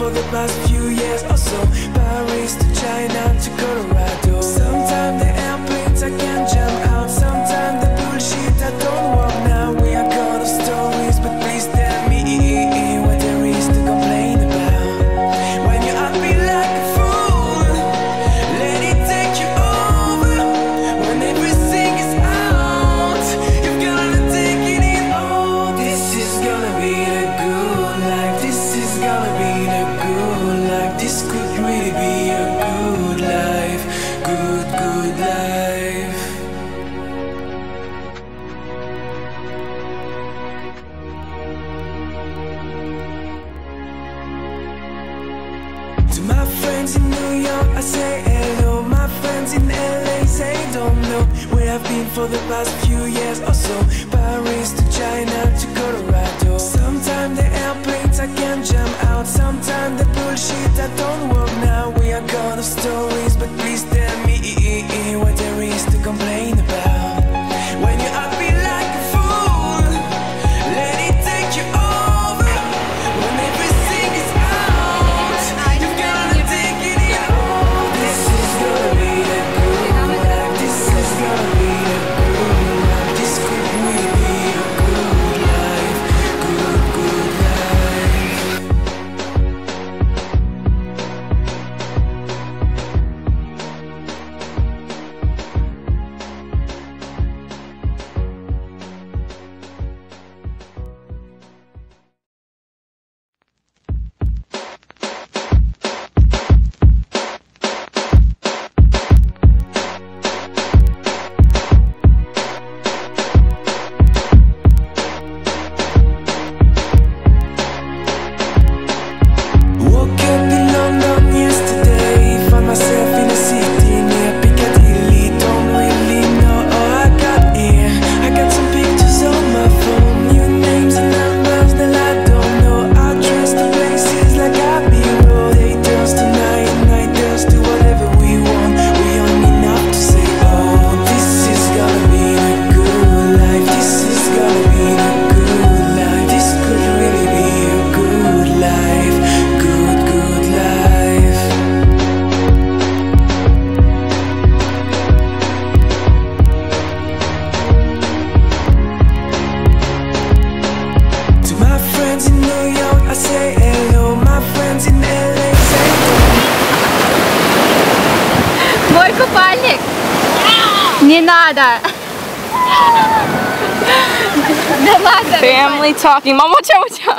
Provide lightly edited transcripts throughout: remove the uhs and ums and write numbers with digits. for the past few years or so. Paris to China to Colorado. Sometimes the airplanes I can't jump out. Sometimes the bullshit I don't want now. We are gone of stories, but please tell me what there is to complain about. When you act me like a fool, let it take you over. When everything is out, you're gonna take it in all. This is gonna be a good life. This is gonna be a good life. This could really be a good life. Good, good life. To my friends in New York, I say hello. My friends in LA say don't know where I've been for the past few years or so. Paris to China to Colorado. Sometimes the airplanes I can't jump out. Sometimes the bullshit I don't want now. We are gone of stories, but please tell me what there is to complain about. When you act me like a fool, let it take you over. When everything is out, you're gonna take it in all. This is gonna be a good life. This is gonna be a good life. This could really be a good life. Good, good life. Woke up in London yesterday, found myself in a city near Piccadilly. Don't really know how I got here. I got some pictures on my phone, new names and numbers that I don't know. I trust the places like I've been rolled. Day turns to night, night turns to whatever we want. We only enough to say, oh, this is gonna be a good life. This is gonna be a good life. This could really be a good life. Good, good life. To my friends in New York, I say hello. My friends in LA say Мой купальник! Не надо! Не надо! Family talking. Mom, watch out, watch out.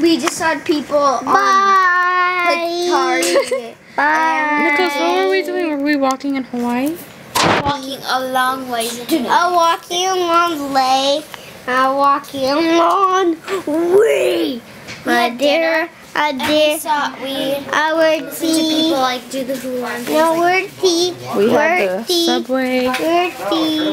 We just saw people on Bye. Bye. Nicholas, what were we doing? Were we walking in Hawaii? Walking a long way. I'm walking a long way. I'm walking a long way. My dinner. I did. We saw our tea. People like do the hula. No, we're tea. We had the subway. We're tea.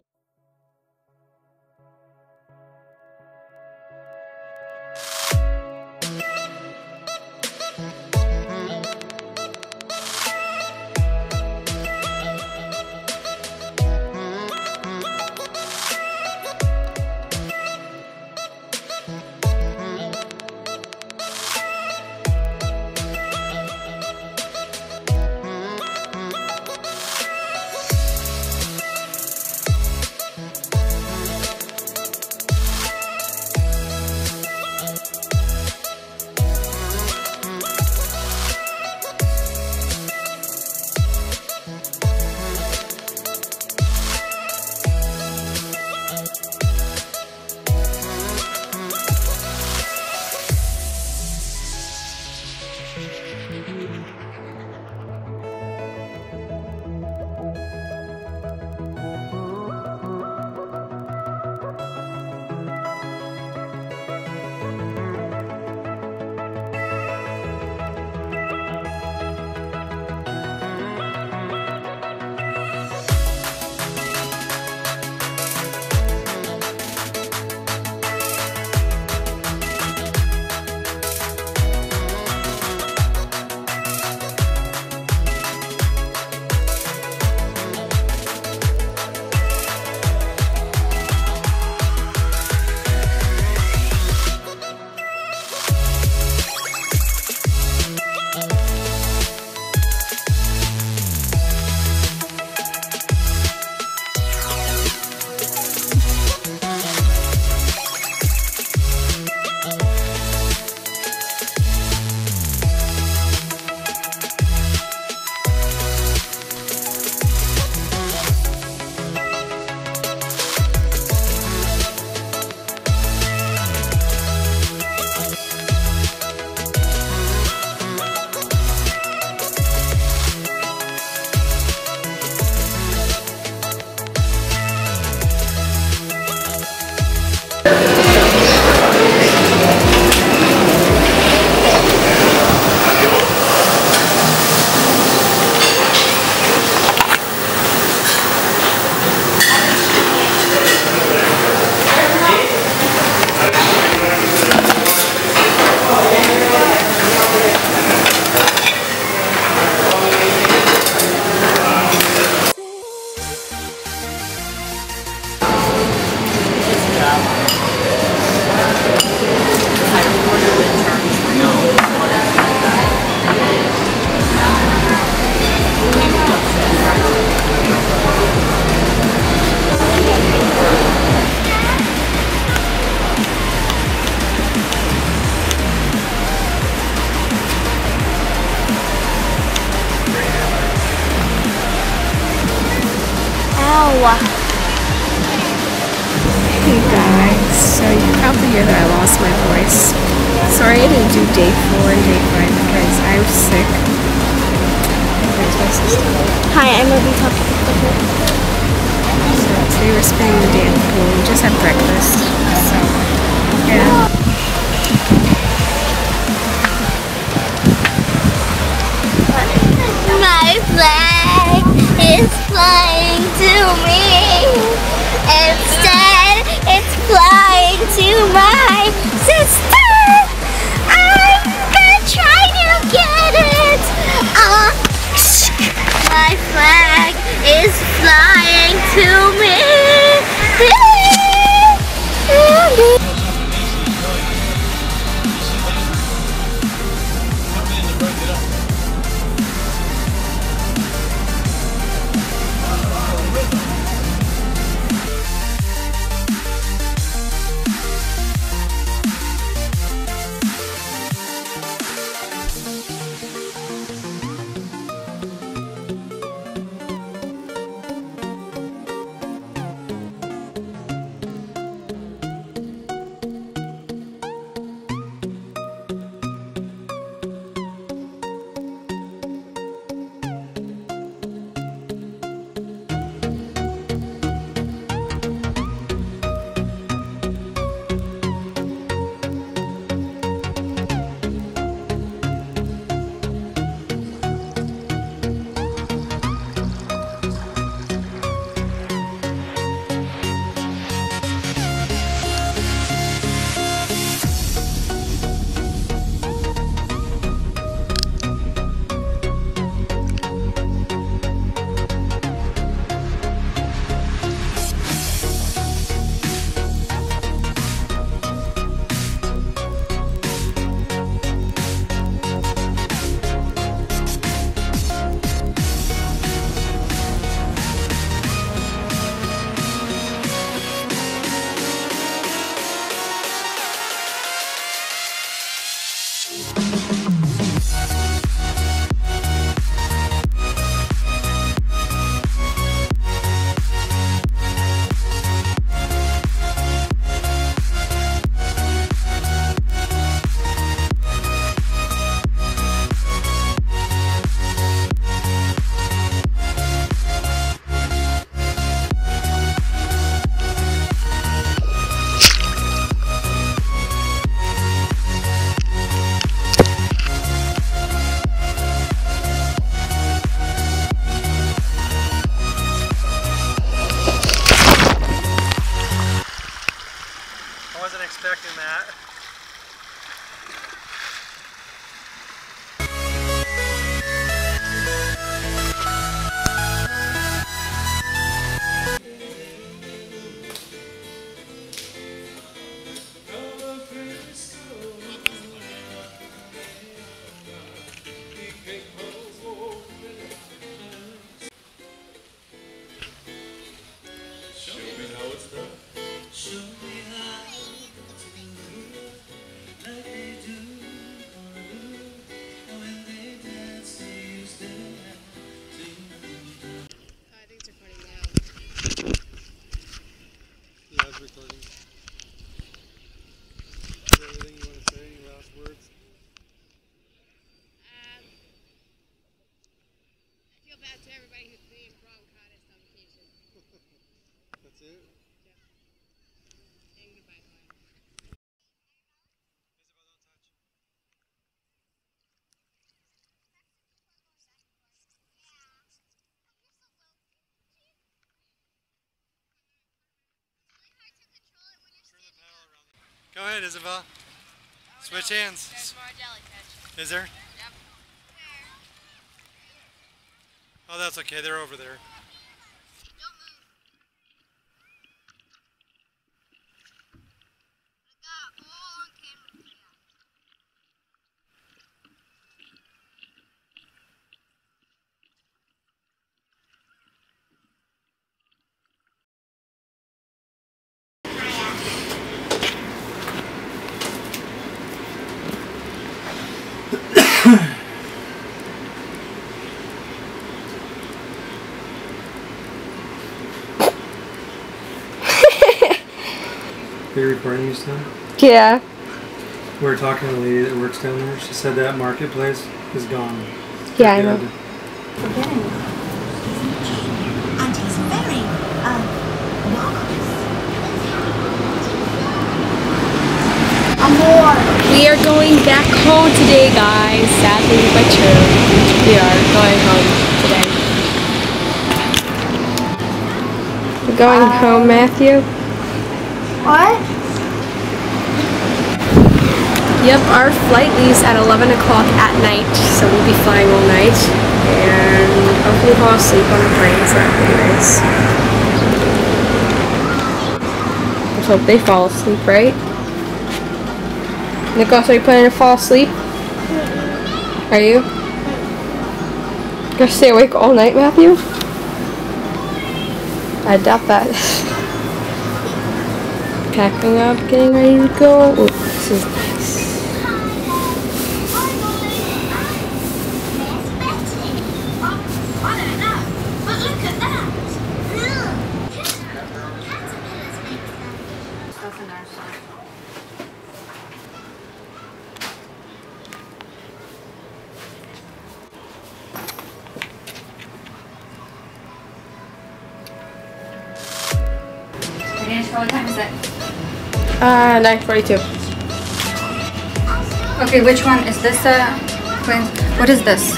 Aloha. Hey guys, so you can probably hear that I lost my voice. Sorry I didn't do day 4 and day 5 because I was sick. Hi, I'm Abby talking to you. So today we're spending the day at the pool. We just had breakfast. So yeah. My flag is flying to me. Instead, it's flying to my sister. I'm gonna try to get it. My flag is flying to me. Expecting that. Show me how it's done. Show me how. Go ahead, Isabel. Switch hands. There's more jellyfish. Is there? Yep. Oh, that's okay. They're over there. Are you recording this now? Yeah. We were talking to the lady that works down there. She said that marketplace is gone. Yeah, I know. And he's very welcome. We are going back home today, guys. Sadly but true. We are going home today. We're going home, Matthew. What? Yep, our flight leaves at 11 o'clock at night, so we'll be flying all night, and hopefully fall asleep on the plane, so that'd be nice. Let's hope they fall asleep, right? Nicholas, are you planning to fall asleep? Are you? Gonna stay awake all night, Matthew? I doubt that. Packing up, getting ready to go. Ooh, this is nice. What time is it? 9:42. Okay, which one? Is this what is this?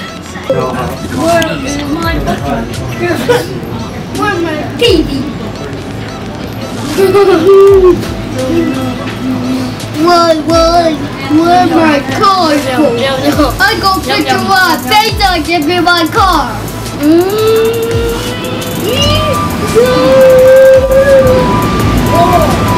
Where is my button? Where's my TV? Where's my car? I go pick you up. Pizza, give me my car. Mm-hmm. Oh!